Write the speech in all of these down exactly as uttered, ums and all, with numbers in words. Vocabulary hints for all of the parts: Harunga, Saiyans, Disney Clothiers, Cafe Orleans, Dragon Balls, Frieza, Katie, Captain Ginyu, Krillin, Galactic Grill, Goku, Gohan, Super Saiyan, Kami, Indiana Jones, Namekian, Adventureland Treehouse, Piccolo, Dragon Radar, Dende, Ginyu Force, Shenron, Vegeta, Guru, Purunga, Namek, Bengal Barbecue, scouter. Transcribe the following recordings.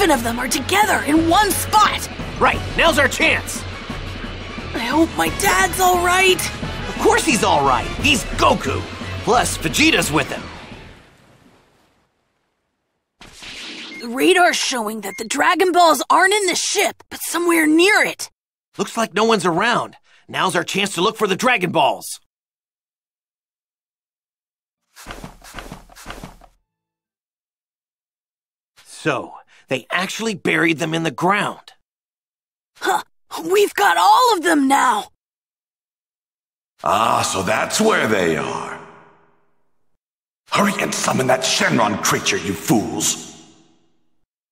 Seven of them are together in one spot! Right, now's our chance! I hope my dad's alright! Of course he's alright! He's Goku! Plus, Vegeta's with him! The radar's showing that the Dragon Balls aren't in the ship, but somewhere near it! Looks like no one's around. Now's our chance to look for the Dragon Balls! So, they actually buried them in the ground. Huh! We've got all of them now! Ah, so that's where they are. Hurry and summon that Shenron creature, you fools!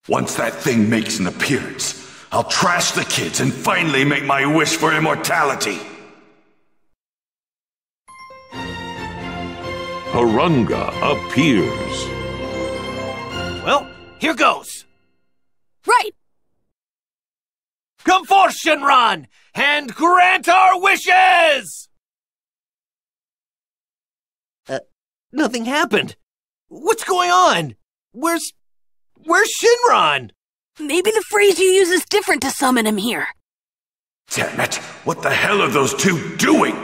Once that thing makes an appearance, I'll trash the kids and finally make my wish for immortality! Harunga appears. Well, here goes! Right! Come forth, Shenron, and grant our wishes! Uh, nothing happened. What's going on? Where's... where's Shenron? Maybe the phrase you use is different to summon him here. Damn it! What the hell are those two doing?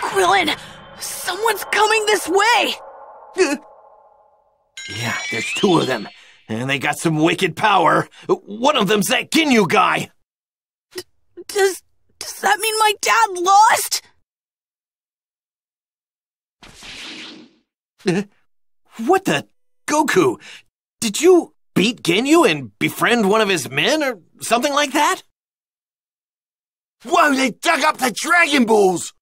Krillin! Someone's coming this way! Uh, yeah, there's two of them. And they got some wicked power. One of them's that Ginyu guy. D does... does that mean my dad lost? Uh, what the... Goku, did you beat Ginyu and befriend one of his men or something like that? Whoa, they dug up the Dragon Balls!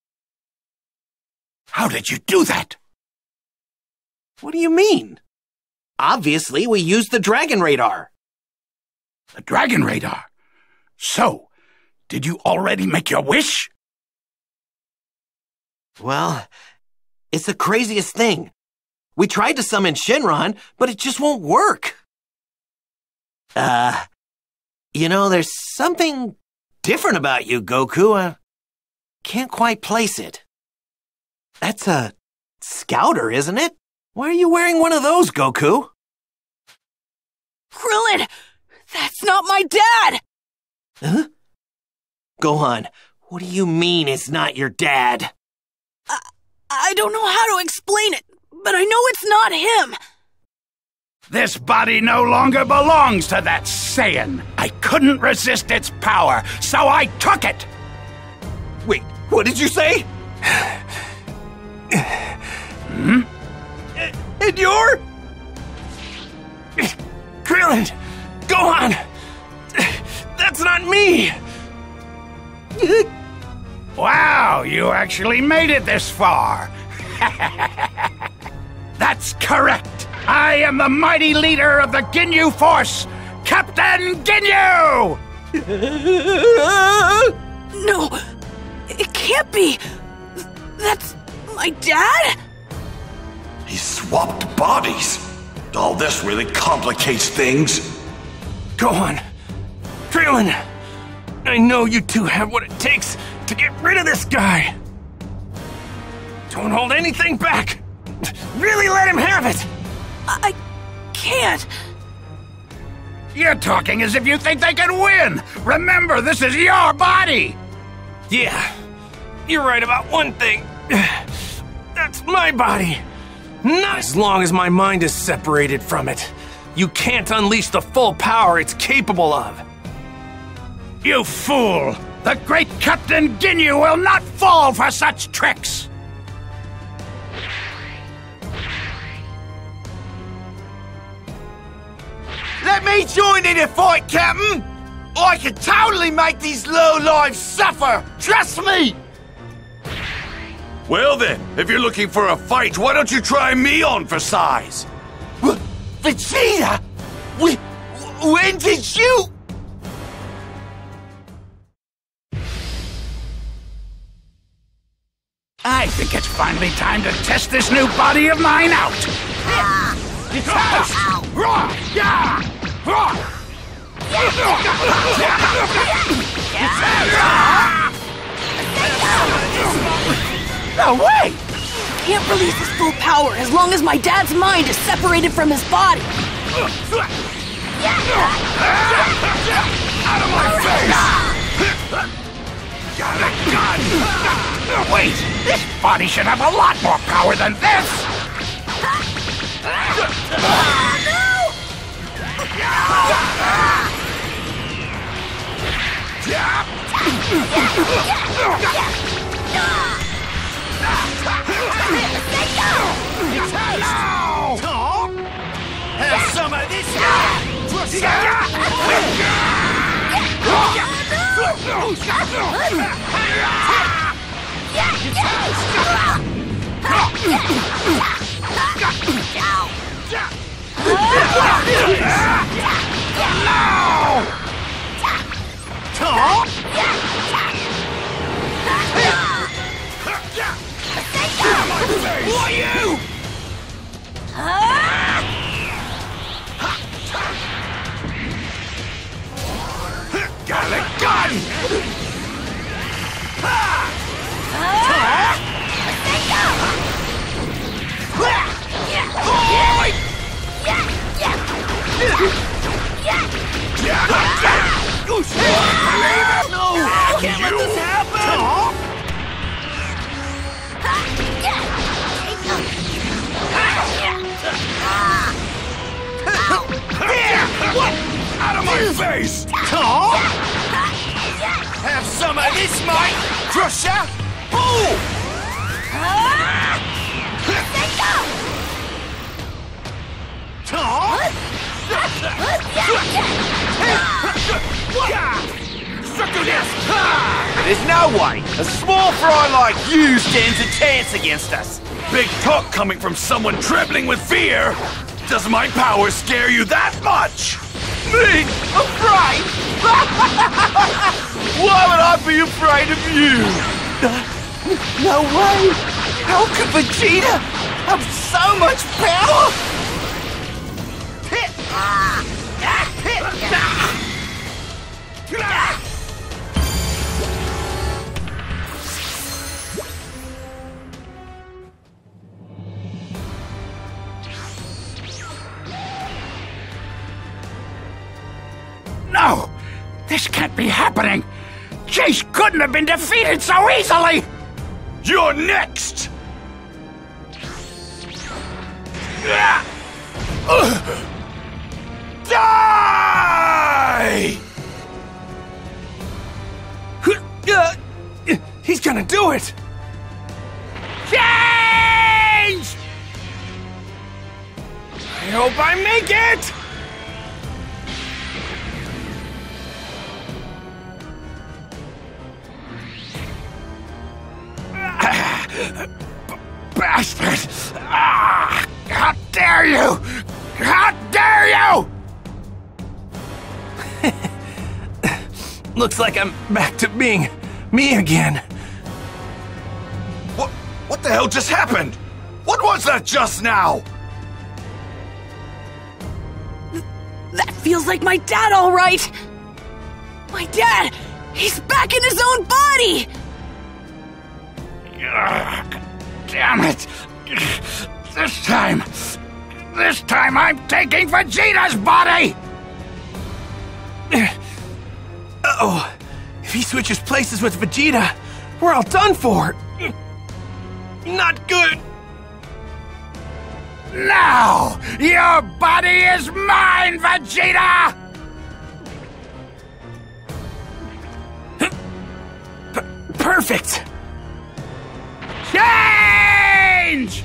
How did you do that? What do you mean? Obviously, we used the Dragon Radar. The Dragon Radar? So, did you already make your wish? Well, it's the craziest thing. We tried to summon Shenron, but it just won't work. Uh, you know, there's something different about you, Goku. I can't quite place it. That's a scouter, isn't it? Why are you wearing one of those, Goku? Krillin! That's not my dad! Huh? Gohan, what do you mean it's not your dad? I, I don't know how to explain it, but I know it's not him. This body no longer belongs to that Saiyan. I couldn't resist its power, so I took it! Wait, what did you say? Hmm? And you're... Krillin! Gohan! That's not me! Wow, you actually made it this far! That's correct! I am the mighty leader of the Ginyu Force, Captain Ginyu! No, it can't be! That's my dad? He swapped bodies! All this really complicates things! Gohan! Krillin! I know you two have what it takes to get rid of this guy! Don't hold anything back! Really let him have it! I... can't... You're talking as if you think they can win! Remember, this is your body! Yeah, you're right about one thing. That's my body! Not as long as my mind is separated from it. You can't unleash the full power it's capable of. You fool! The great Captain Ginyu will not fall for such tricks! Let me join in a fight, Captain! I could totally make these lowlives suffer! Trust me! Well then, if you're looking for a fight, why don't you try me on for size? W- Vegeta? W- when did you... I think it's finally time to test this new body of mine out! Ah, it's out! Roar! Yeah! Roar! Yeah! It's out! No way! can't release his full power as long as my dad's mind is separated from his body. Out of my face! Got a gun! Wait! This body should have a lot more power than this! Oh, no! Have some of this! Who are you? Ah! Got a gun! Ah! Ah! No! Can't let this happen! What? Out of my face! Oh. Have some of this, my crusher! Boom! There's no way a small fry like you stands a chance against us! Big talk coming from someone trembling with fear! Does my power scare you that much? Me? Afraid? Why would I be afraid of you? No, no way! How could Vegeta have so much power? Pit! Ah! Pit! Ah! No! This can't be happening! Chase couldn't have been defeated so easily! You're next! Die! He's gonna do it! Change! I hope I make it! Bastard! Ah, how dare you! How dare you! Looks like I'm back to being me again. What? What the hell just happened? What was that just now? Th- that feels like my dad, all right. My dad, he's back in his own body. Ugh, damn it! This time... This time I'm taking Vegeta's body! Uh-oh. If he switches places with Vegeta, we're all done for! Not good! No! Your body is mine, Vegeta! P-perfect! Change!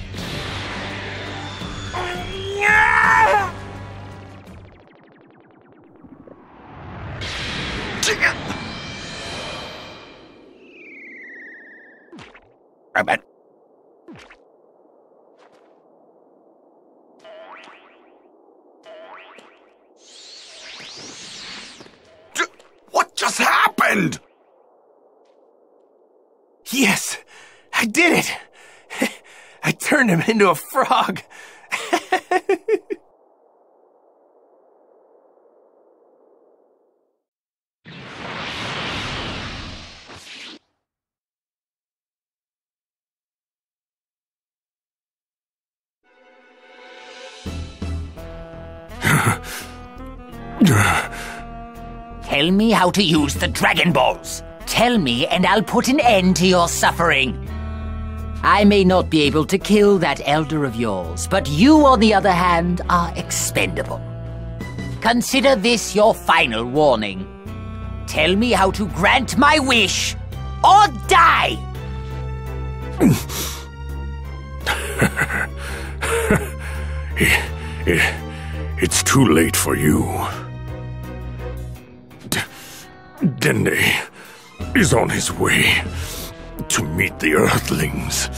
Robert. What just happened? Yes. I did it! I turned him into a frog! Tell me how to use the Dragon Balls. Tell me and I'll put an end to your suffering. I may not be able to kill that elder of yours, but you, on the other hand, are expendable. Consider this your final warning. Tell me how to grant my wish, or die! it, it, it's too late for you. D- Dende is on his way to meet the Earthlings.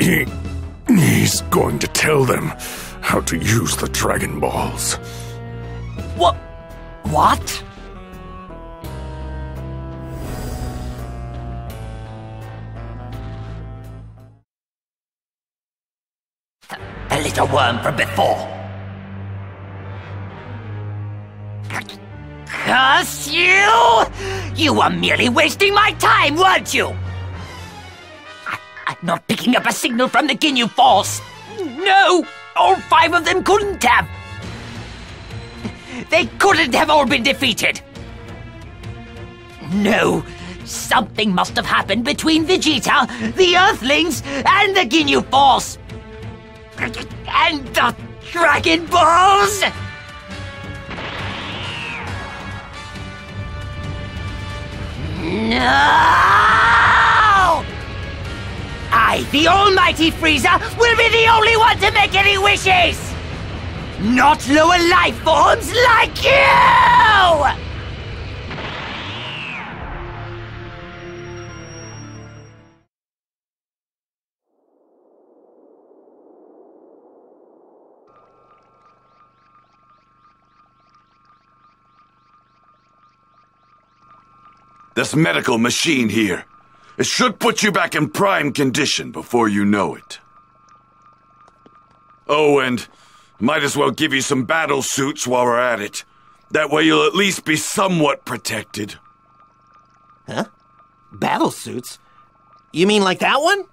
He, he's going to tell them how to use the Dragon Balls. What? What? The little worm from before. Curse you! You were merely wasting my time, weren't you? I, I'm not picking up a signal from the Ginyu Force. No! All five of them couldn't have. They couldn't have all been defeated. No, something must have happened between Vegeta, the Earthlings, and the Ginyu Force. And the Dragon Balls! No! I, the almighty Frieza, will be the only one to make any wishes! Not lower life forms like you! This medical machine here. It should put you back in prime condition before you know it. Oh, and might as well give you some battle suits while we're at it. That way you'll at least be somewhat protected. Huh? Battle suits? You mean like that one?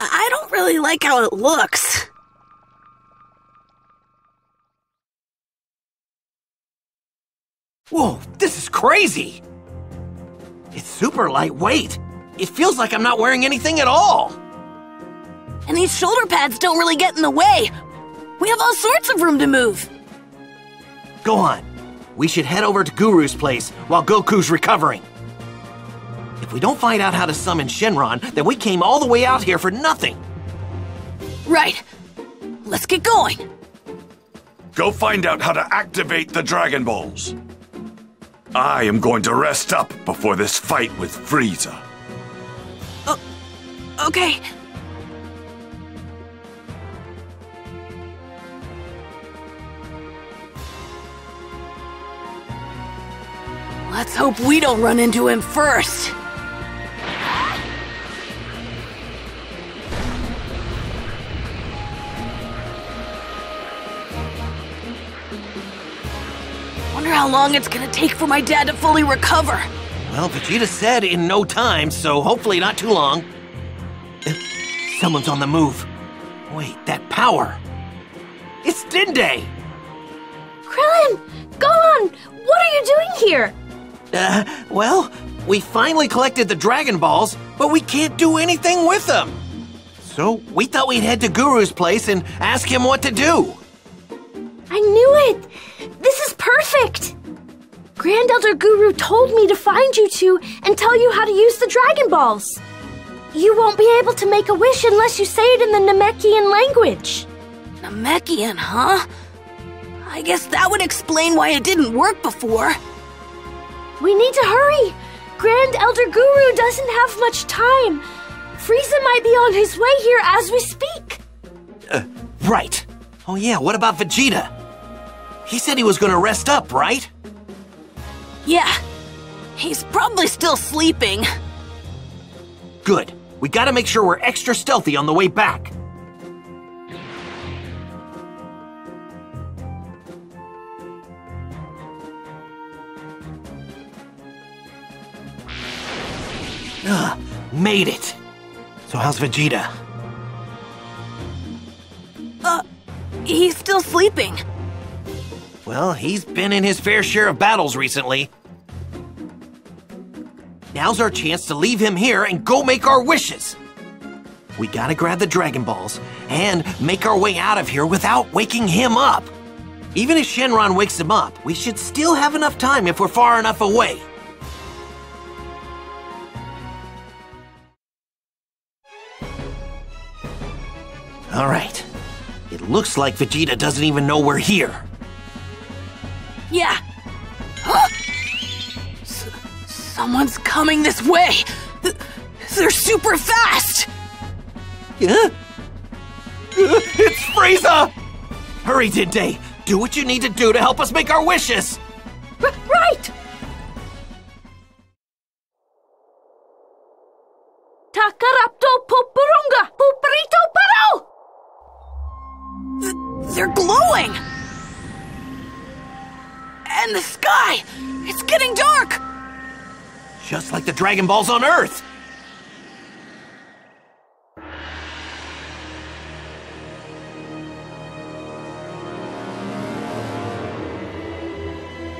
I don't really like how it looks. Whoa, this is crazy! It's super lightweight. It feels like I'm not wearing anything at all. And these shoulder pads don't really get in the way. We have all sorts of room to move. Gohan, we should head over to Guru's place while Goku's recovering. If we don't find out how to summon Shenron, then we came all the way out here for nothing. Right. Let's get going. Go find out how to activate the Dragon Balls. I am going to rest up before this fight with Frieza. Oh, okay. Let's hope we don't run into him first. Wonder how long it's gonna take for my dad to fully recover. Well, Vegeta said in no time, so hopefully not too long. Someone's on the move. Wait, that power. It's Dende! Krillin! Gohan! What are you doing here? Uh, well, we finally collected the Dragon Balls, but we can't do anything with them. So we thought we'd head to Guru's place and ask him what to do. I knew it! This is perfect! Grand Elder Guru told me to find you two and tell you how to use the Dragon Balls. You won't be able to make a wish unless you say it in the Namekian language. Namekian, huh? I guess that would explain why it didn't work before. We need to hurry! Grand Elder Guru doesn't have much time. Frieza might be on his way here as we speak. Uh, right. Oh yeah, what about Vegeta? He said he was gonna rest up, right? Yeah. He's probably still sleeping. Good. We gotta make sure we're extra stealthy on the way back. Ugh, made it. So how's Vegeta? Uh, He's still sleeping. Well, he's been in his fair share of battles recently. Now's our chance to leave him here and go make our wishes. We gotta grab the Dragon Balls and make our way out of here without waking him up. Even if Shenron wakes him up, we should still have enough time if we're far enough away. All right. It looks like Vegeta doesn't even know we're here. Yeah. Huh? S- someone's coming this way. Th- they're super fast. Yeah. It's Frieza! Hurry, Dende. Do what you need to do to help us make our wishes. R- right. Takarapto popurunga puperito paro. Th- they're glowing. And the sky! It's getting dark! Just like the Dragon Balls on Earth!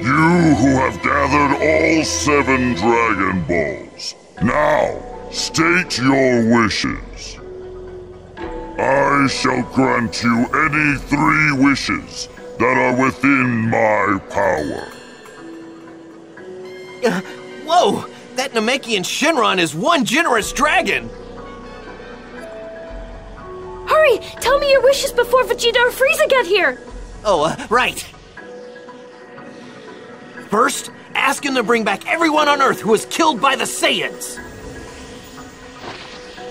You who have gathered all seven Dragon Balls, now state your wishes. I shall grant you any three wishes that are within my power. Uh, whoa! That Namekian Shenron is one generous dragon! Hurry! Tell me your wishes before Vegeta or Frieza get here! Oh, uh, right. First, ask him to bring back everyone on Earth who was killed by the Saiyans.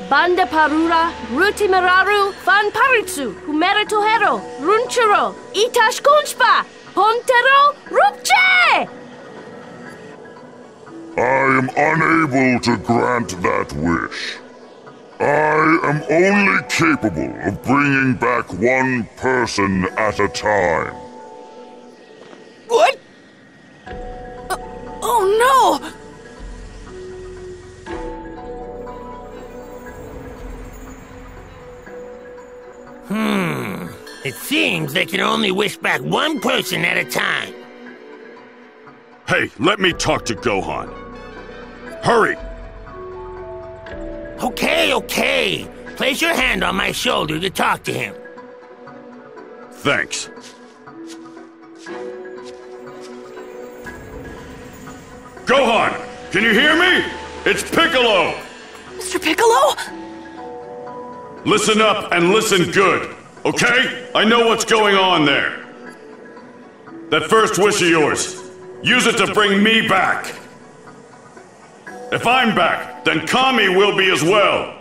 Banda Parura, Ruti Meraru, Fan Paritsu, Humera Tohero, Runchero, Itash Konshpa, Pontero, Rupche! I am unable to grant that wish. I am only capable of bringing back one person at a time. What? Uh, oh no! Hmm, it seems they can only wish back one person at a time. Hey, let me talk to Gohan. Hurry! Okay, okay. Place your hand on my shoulder to talk to him. Thanks. Gohan, can you hear me? It's Piccolo! Mister Piccolo? Listen up and listen good, okay? I know what's going on there. That first wish of yours, use it to bring me back. If I'm back, then Kami will be as well.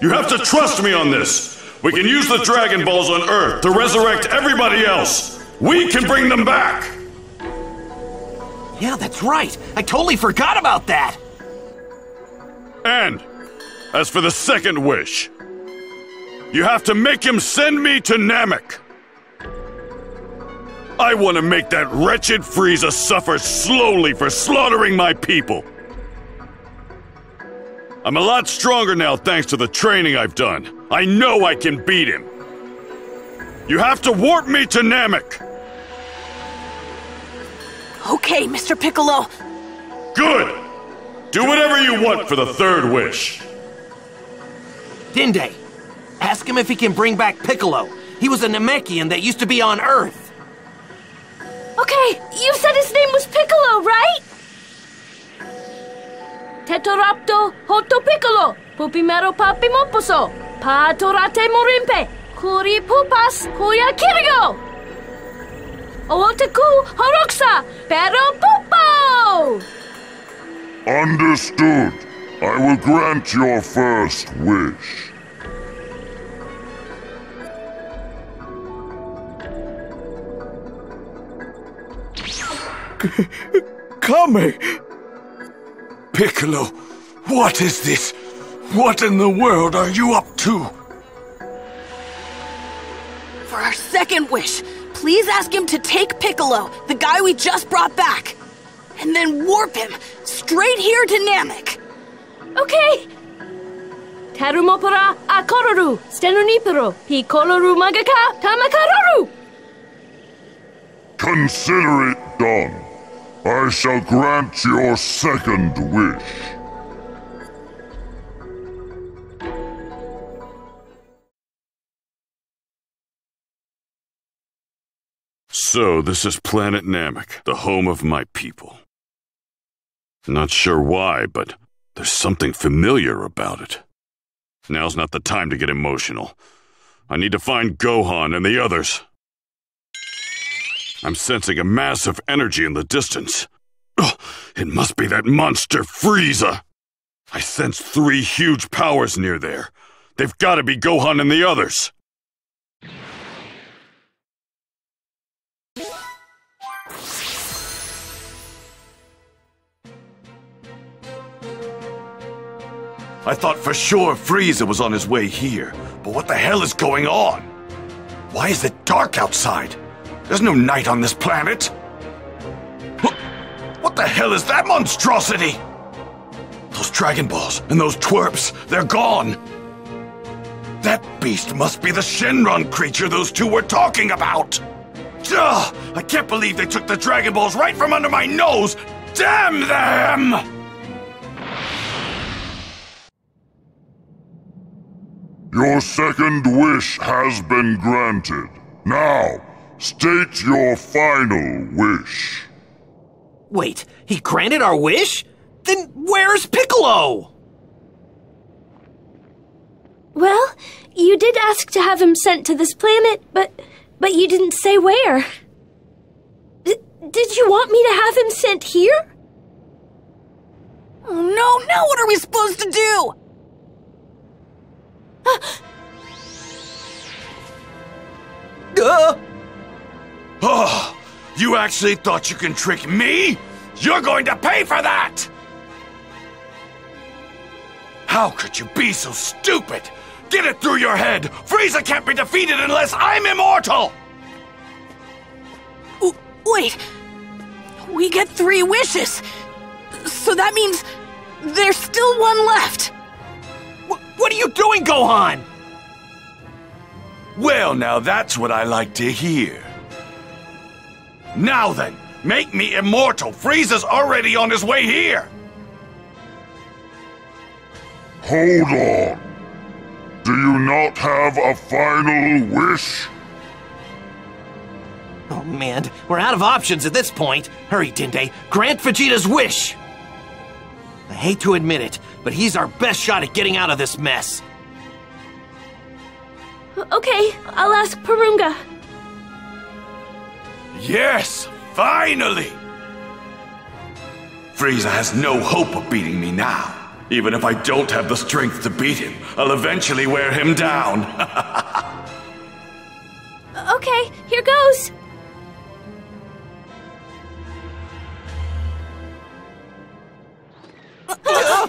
You have to trust me on this. We can use the Dragon Balls on Earth to resurrect everybody else. We can bring them back. Yeah, that's right. I totally forgot about that. And as for the second wish, you have to make him send me to Namek. I want to make that wretched Frieza suffer slowly for slaughtering my people. I'm a lot stronger now thanks to the training I've done. I know I can beat him. You have to warp me to Namek. Okay, Mister Piccolo. Good. Do whatever you want for the third wish. Dende, ask him if he can bring back Piccolo. He was a Namekian that used to be on Earth. Okay, you said his name was Piccolo, right? Tetorapto hoto Piccolo, popimero papimoposo, patorate morimpe, kuri pupas kuya kirigo, ooteku horoksa, pero popo! Understood. I will grant your first wish. Kami! Piccolo, what is this? What in the world are you up to? For our second wish, please ask him to take Piccolo, the guy we just brought back, and then warp him straight here to Namek. Okay! Tarumopara akororu, stenonipero, Piccoloru magaka, tamakaroru! Consider it done. I shall grant your second wish. So, this is Planet Namek, the home of my people. Not sure why, but there's something familiar about it. Now's not the time to get emotional. I need to find Gohan and the others. I'm sensing a massive energy in the distance. Ugh, it must be that monster Frieza! I sense three huge powers near there. They've got to be Gohan and the others! I thought for sure Frieza was on his way here, but what the hell is going on? Why is it dark outside? There's no night on this planet! What the hell is that monstrosity? Those Dragon Balls and those twerps, they're gone! That beast must be the Shenron creature those two were talking about! Ugh, I can't believe they took the Dragon Balls right from under my nose! Damn them! Your second wish has been granted. Now, state your final wish. Wait, he granted our wish? Then where's Piccolo? Well, you did ask to have him sent to this planet, but but you didn't say where. D- did you want me to have him sent here? Oh no, now what are we supposed to do? uh. Oh, you actually thought you can trick me? You're going to pay for that! How could you be so stupid? Get it through your head! Frieza can't be defeated unless I'm immortal! W- wait, we get three wishes, so that means there's still one left. What are you doing, Gohan? Well, now that's what I like to hear. Now then, make me immortal. Frieza's already on his way here. Hold on. Do you not have a final wish? Oh man, we're out of options at this point. Hurry, Dende. Grant Vegeta's wish. I hate to admit it, but he's our best shot at getting out of this mess. Okay, I'll ask Purunga. Yes, finally! Frieza has no hope of beating me now. Even if I don't have the strength to beat him, I'll eventually wear him down. Okay, here goes. Uh,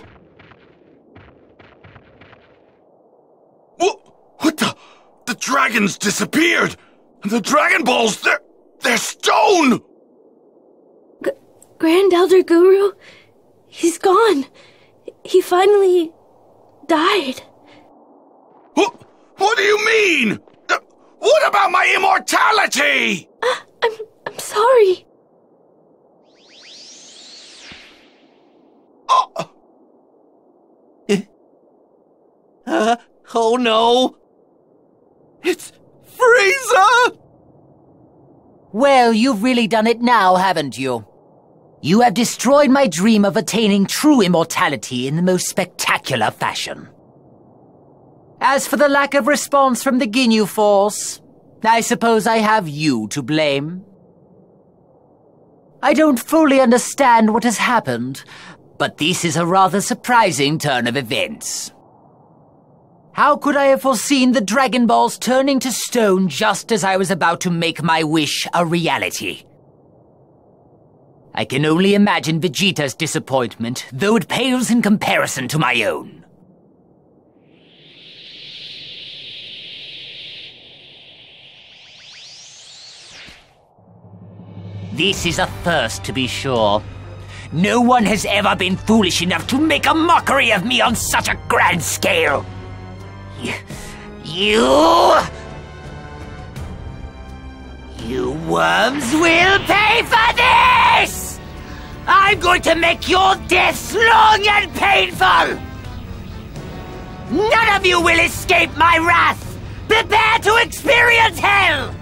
what the? The dragons disappeared! And the Dragon Balls, they're... they're stone! G- Grand Elder Guru, he's gone. He finally... died. What? What do you mean? Uh, what about my immortality? Uh, I'm... I'm sorry. Oh! Uh, oh no! It's Frieza! Well, you've really done it now, haven't you? You have destroyed my dream of attaining true immortality in the most spectacular fashion. As for the lack of response from the Ginyu Force, I suppose I have you to blame. I don't fully understand what has happened, but this is a rather surprising turn of events. How could I have foreseen the Dragon Balls turning to stone just as I was about to make my wish a reality? I can only imagine Vegeta's disappointment, though it pales in comparison to my own. This is a first, to be sure. No one has ever been foolish enough to make a mockery of me on such a grand scale. You... You worms will pay for this! I'm going to make your deaths long and painful! None of you will escape my wrath! Prepare to experience hell!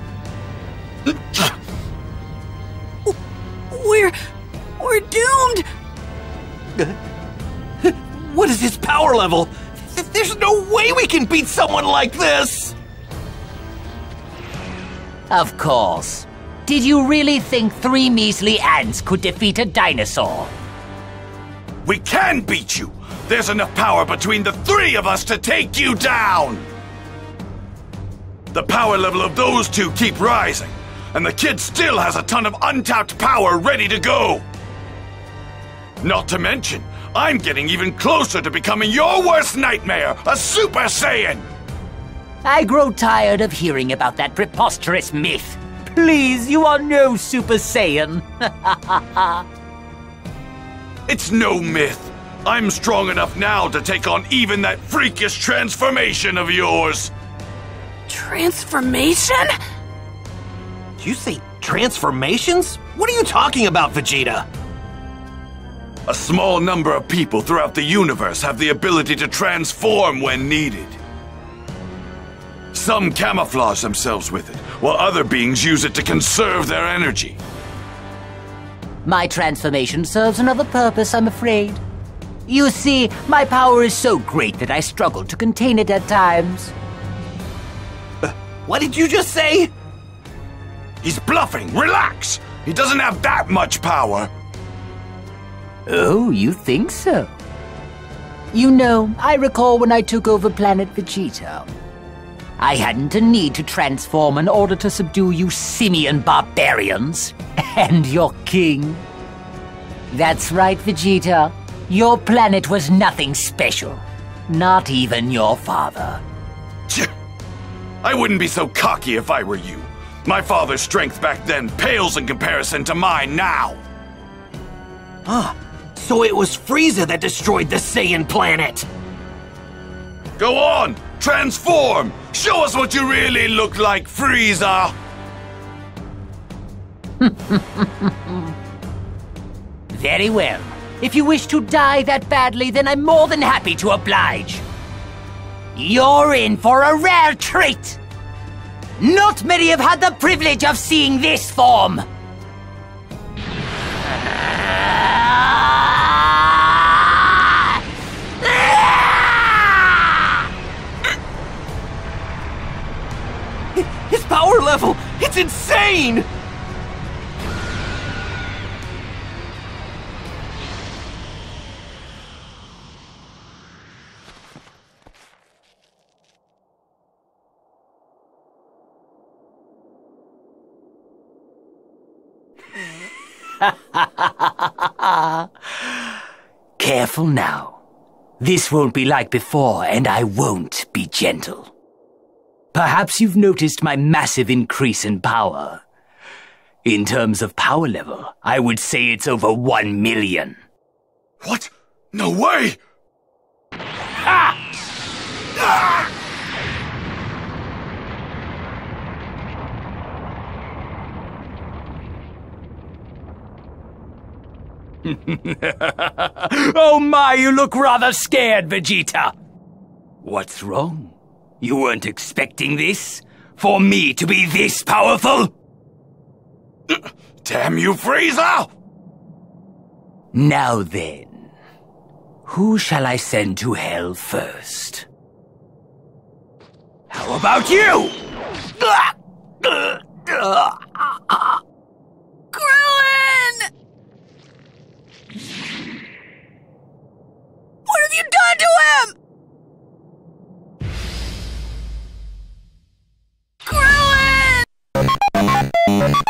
We're... we're doomed! What is his power level? There's no way we can beat someone like this! Of course. Did you really think three measly ants could defeat a dinosaur? We can beat you! There's enough power between the three of us to take you down! The power level of those two keep rising, and the kid still has a ton of untapped power ready to go! Not to mention, I'm getting even closer to becoming your worst nightmare, a Super Saiyan! I grow tired of hearing about that preposterous myth. Please, you are no Super Saiyan. It's no myth. I'm strong enough now to take on even that freakish transformation of yours. Transformation? Did you say transformations? What are you talking about, Vegeta? A small number of people throughout the universe have the ability to transform when needed. Some camouflage themselves with it, while other beings use it to conserve their energy. My transformation serves another purpose, I'm afraid. You see, my power is so great that I struggle to contain it at times. Uh, what did you just say? He's bluffing! Relax! He doesn't have that much power! Oh, you think so? You know, I recall when I took over planet Vegeta. I hadn't a need to transform in order to subdue you simian barbarians and your king. That's right, Vegeta. Your planet was nothing special. Not even your father. I wouldn't be so cocky if I were you. My father's strength back then pales in comparison to mine now. Ah. So it was Frieza that destroyed the Saiyan planet! Go on! Transform! Show us what you really look like, Frieza! Very well. If you wish to die that badly, then I'm more than happy to oblige. You're in for a rare treat! Not many have had the privilege of seeing this form! His power level! It's insane! Careful now. This won't be like before, and I won't be gentle. Perhaps you've noticed my massive increase in power. In terms of power level, I would say it's over one million. What? No way! Ah! Ah! Oh my, you look rather scared, Vegeta. What's wrong? You weren't expecting this? For me to be this powerful? Damn you, Frieza! Now then, who shall I send to hell first? How about you? Krillin! What have you done to him? Krillin!